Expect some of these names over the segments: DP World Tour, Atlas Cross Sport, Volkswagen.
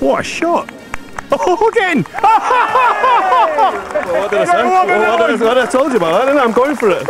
What a shot! Oh, again! Well, what did I say? What did I told you about that, didn't I? I'm going for it.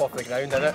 Off the ground, isn't it?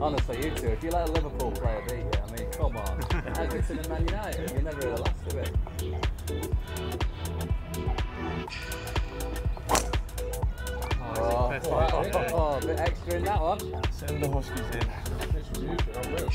Honestly, you two, if you let a Liverpool player beat you, I mean, come on. Everton and Man United, you never really last to it. Oh, a bit extra in that one. Send the Huskies in. I will.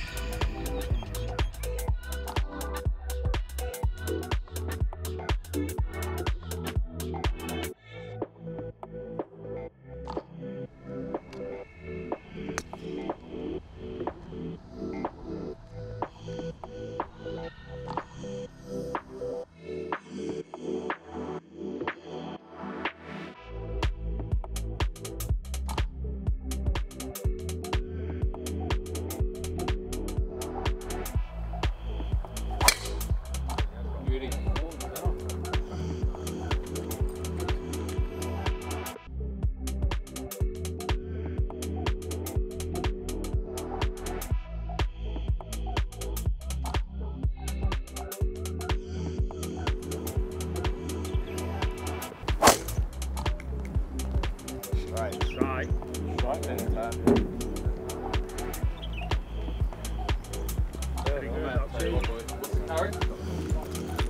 Harry?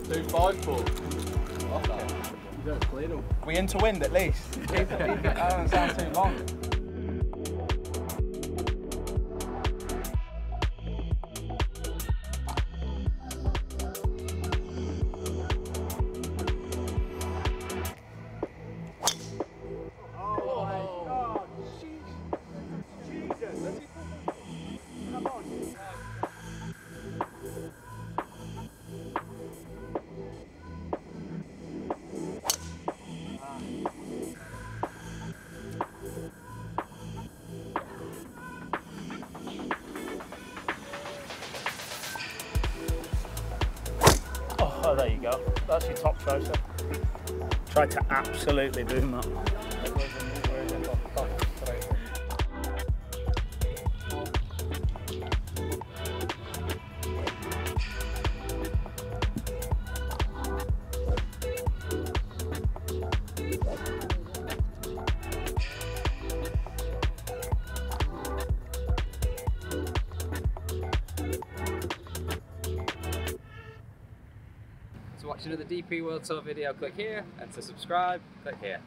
254. You don't play them. We in to win at least. Leave it doesn't sound too long. Oh, there you go. That's your top closer. Tried to absolutely boom that. To watch another DP World Tour video, click here, and to subscribe, click here.